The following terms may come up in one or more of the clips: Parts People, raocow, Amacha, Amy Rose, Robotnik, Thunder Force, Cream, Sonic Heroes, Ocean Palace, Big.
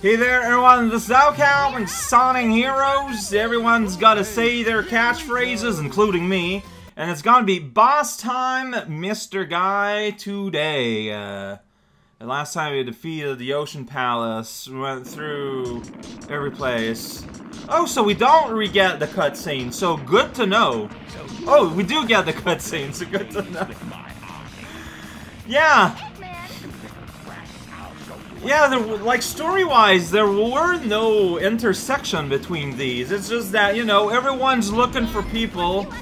Hey there everyone, this is raocow and Sonic Heroes. Everyone's gotta say their catchphrases, including me. And it's gonna be boss time, Mr. Guy, today. The last time we defeated the Ocean Palace, we went through every place. Oh, so we don't re-get the cutscene, so good to know. Oh, we do get the cutscene, so good to know. Yeah! Yeah, there, like, story-wise, there were no intersection between these. It's just that, you know, everyone's looking for people.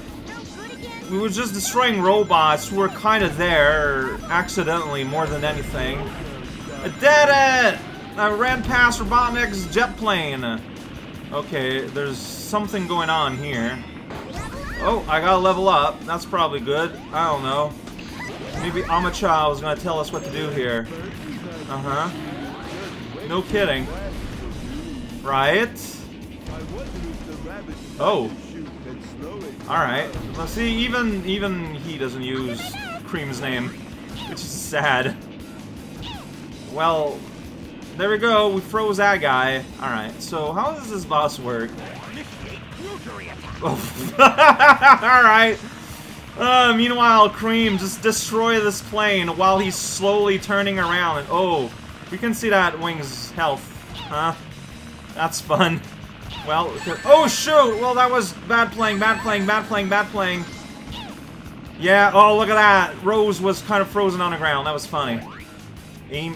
We were just destroying robots. We're kind of there accidentally more than anything. I did it! I ran past Robotnik's jet plane. Okay, there's something going on here. Oh, I gotta level up. That's probably good. I don't know. Maybe Amacha was gonna tell us what to do here. Uh-huh. No kidding. Right? Oh. Alright. Well, see, even he doesn't use Cream's name, which is sad. Well, there we go. We froze that guy. Alright, so how does this boss work? Oh. Alright. Meanwhile, Cream, just destroy this plane while he's slowly turning around. And, oh, we can see that wing's health. Huh? That's fun. Well, oh shoot! Well, that was bad playing, bad playing, bad playing, bad playing. Yeah, oh, look at that. Rose was kind of frozen on the ground. That was funny.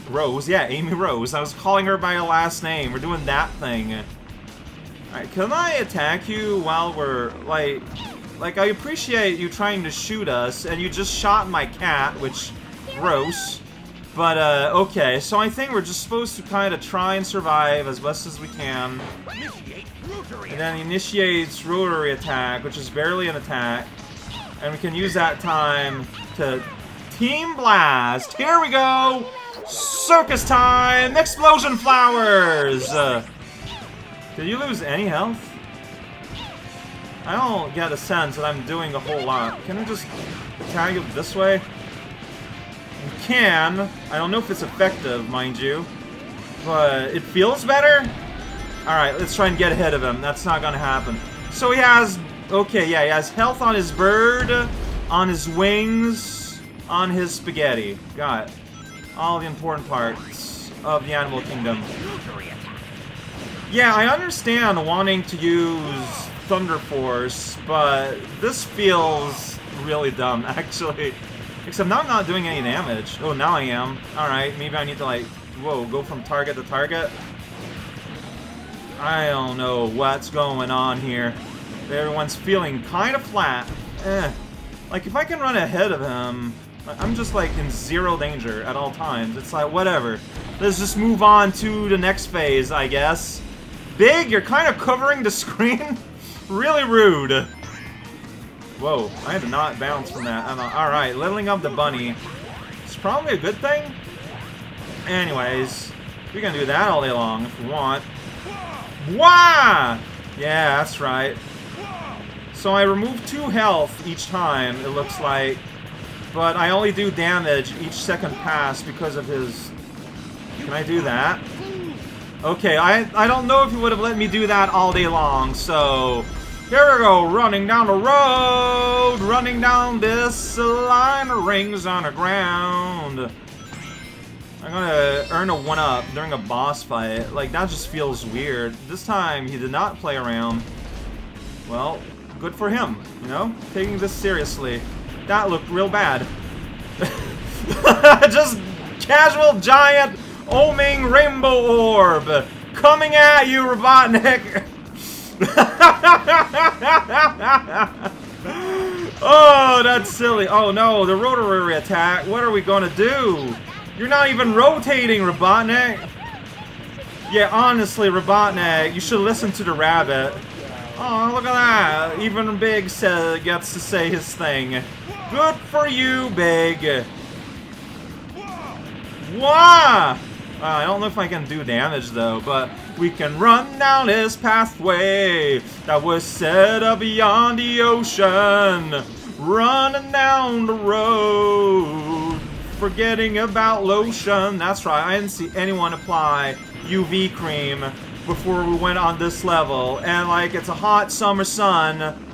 Rose, yeah, Amy Rose. I was calling her by her last name. We're doing that thing. Alright, can I attack you while we're, like... Like, I appreciate you trying to shoot us, and you just shot my cat, which... gross. But, okay, so I think we're just supposed to kind of try and survive as best as we can. And then he initiates rotary attack, which is barely an attack. And we can use that time to... Team Blast! Here we go! Circus time! Explosion flowers! Did you lose any health? I don't get a sense that I'm doing a whole lot. Can I just attack him this way? You can. I don't know if it's effective, mind you. But it feels better? Alright, let's try and get ahead of him. That's not gonna happen. So he has... Okay, yeah, he has health on his bird, on his wings, on his spaghetti. Got it. All the important parts of the animal kingdom. Yeah, I understand wanting to use... Thunder Force, but this feels really dumb, actually. Except now I'm not doing any damage. Oh, now I am. Alright, maybe I need to, like, whoa, go from target to target. I don't know what's going on here. Everyone's feeling kind of flat. Like, if I can run ahead of him, I'm just, like, in zero danger at all times. It's like, whatever. Let's just move on to the next phase, I guess. Big, you're kind of covering the screen. Really rude. Whoa, I did not bounce from that. Alright, leveling up the bunny. It's probably a good thing. Anyways, we can do that all day long if we want. Wah! Yeah, that's right. So I remove 2 health each time, it looks like. But I only do damage each second pass because of his... Can I do that? Okay, I don't know if he would have let me do that all day long, so... Here we go, running down the road, running down this line of rings on the ground. I'm gonna earn a 1-up during a boss fight. Like, that just feels weird. This time, he did not play around. Well, good for him, you know? Taking this seriously. That looked real bad. Just casual giant oming rainbow orb! Coming at you, Robotnik! Oh, that's silly. Oh no, the rotary attack. What are we gonna do? You're not even rotating, Robotnik! Yeah, honestly, Robotnik, you should listen to the rabbit. Oh, look at that. Even Big gets to say his thing. Good for you, Big. Wah! I don't know if I can do damage, though, but we can run down this pathway that was set up beyond the ocean. Running down the road, forgetting about lotion. That's right, I didn't see anyone apply UV cream before we went on this level. And like, it's a hot summer sun.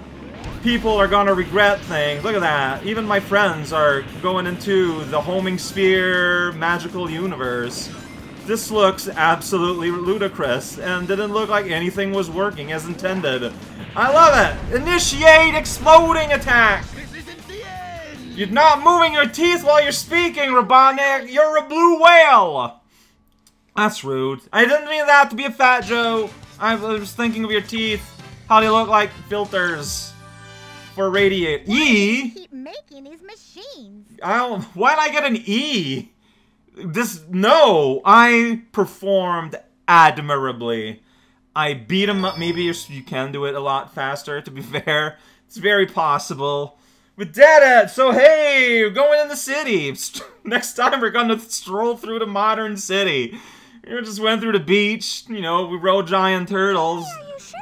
People are gonna regret things. Look at that. Even my friends are going into the homing sphere magical universe. This looks absolutely ludicrous and didn't look like anything was working as intended. I love it! Initiate exploding attack! This isn't the end. You're not moving your teeth while you're speaking, Robotnik! You're a blue whale! That's rude. I didn't mean that to be a fat joke. I was thinking of your teeth. How they look like filters for radiate. E? Keep making these machines. Why'd I get an E? No, I performed admirably. I beat him up. Maybe you can do it a lot faster, to be fair. It's very possible. We did it! So hey, we're going in the city. Next time we're gonna stroll through the modern city. We just went through the beach, you know, we rode giant turtles,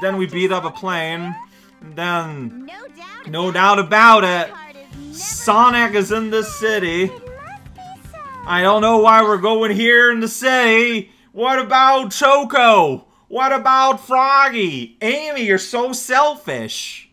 then we beat up a plane, and then, no doubt about it, Sonic is in this city. I don't know why we're going here in the city. What about Choco? What about Froggy? Amy, you're so selfish.